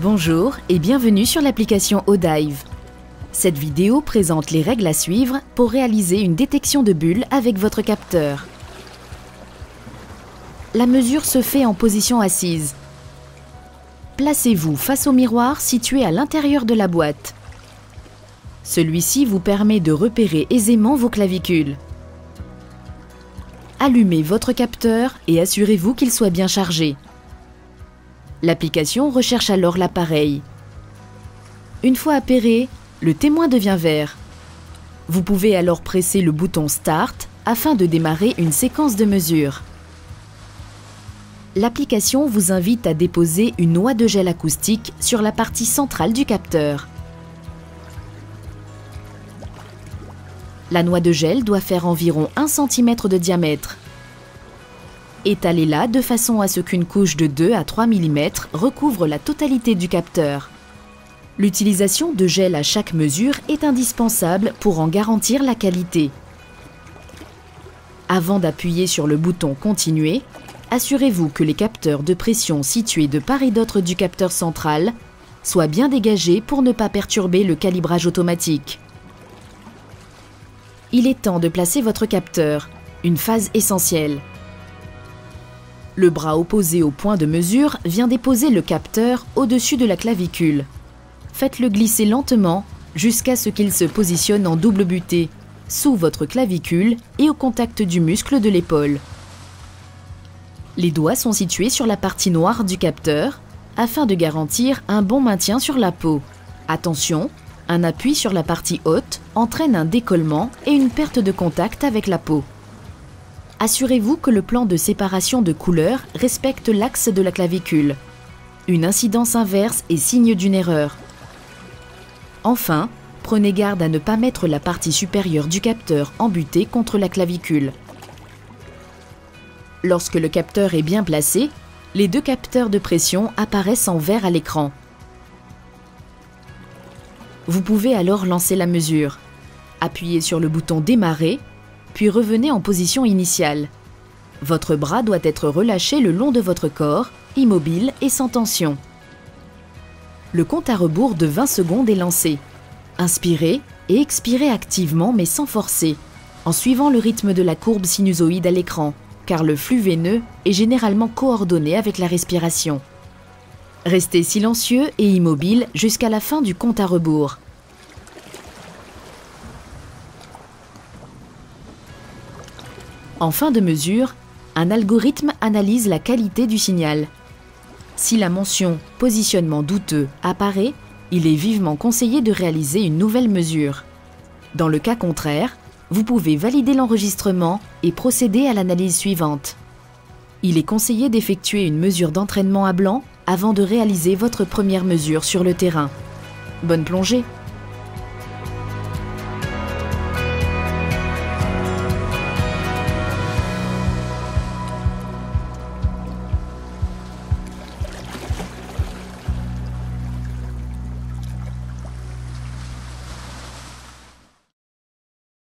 Bonjour et bienvenue sur l'application Odive. Cette vidéo présente les règles à suivre pour réaliser une détection de bulles avec votre capteur. La mesure se fait en position assise. Placez-vous face au miroir situé à l'intérieur de la boîte. Celui-ci vous permet de repérer aisément vos clavicules. Allumez votre capteur et assurez-vous qu'il soit bien chargé. L'application recherche alors l'appareil. Une fois appairé, le témoin devient vert. Vous pouvez alors presser le bouton Start afin de démarrer une séquence de mesures. L'application vous invite à déposer une noix de gel acoustique sur la partie centrale du capteur. La noix de gel doit faire environ 1 cm de diamètre. Étalez-la de façon à ce qu'une couche de 2 à 3 mm recouvre la totalité du capteur. L'utilisation de gel à chaque mesure est indispensable pour en garantir la qualité. Avant d'appuyer sur le bouton Continuer, assurez-vous que les capteurs de pression situés de part et d'autre du capteur central soient bien dégagés pour ne pas perturber le calibrage automatique. Il est temps de placer votre capteur, une phase essentielle. Le bras opposé au point de mesure vient déposer le capteur au-dessus de la clavicule. Faites-le glisser lentement jusqu'à ce qu'il se positionne en double butée, sous votre clavicule et au contact du muscle de l'épaule. Les doigts sont situés sur la partie noire du capteur afin de garantir un bon maintien sur la peau. Attention, un appui sur la partie haute entraîne un décollement et une perte de contact avec la peau. Assurez-vous que le plan de séparation de couleurs respecte l'axe de la clavicule. Une incidence inverse est signe d'une erreur. Enfin, prenez garde à ne pas mettre la partie supérieure du capteur embutée contre la clavicule. Lorsque le capteur est bien placé, les deux capteurs de pression apparaissent en vert à l'écran. Vous pouvez alors lancer la mesure. Appuyez sur le bouton Démarrer, puis revenez en position initiale. Votre bras doit être relâché le long de votre corps, immobile et sans tension. Le compte à rebours de 20 secondes est lancé. Inspirez et expirez activement mais sans forcer, en suivant le rythme de la courbe sinusoïde à l'écran, car le flux veineux est généralement coordonné avec la respiration. Restez silencieux et immobile jusqu'à la fin du compte à rebours. En fin de mesure, un algorithme analyse la qualité du signal. Si la mention « Positionnement douteux » apparaît, il est vivement conseillé de réaliser une nouvelle mesure. Dans le cas contraire, vous pouvez valider l'enregistrement et procéder à l'analyse suivante. Il est conseillé d'effectuer une mesure d'entraînement à blanc avant de réaliser votre première mesure sur le terrain. Bonne plongée!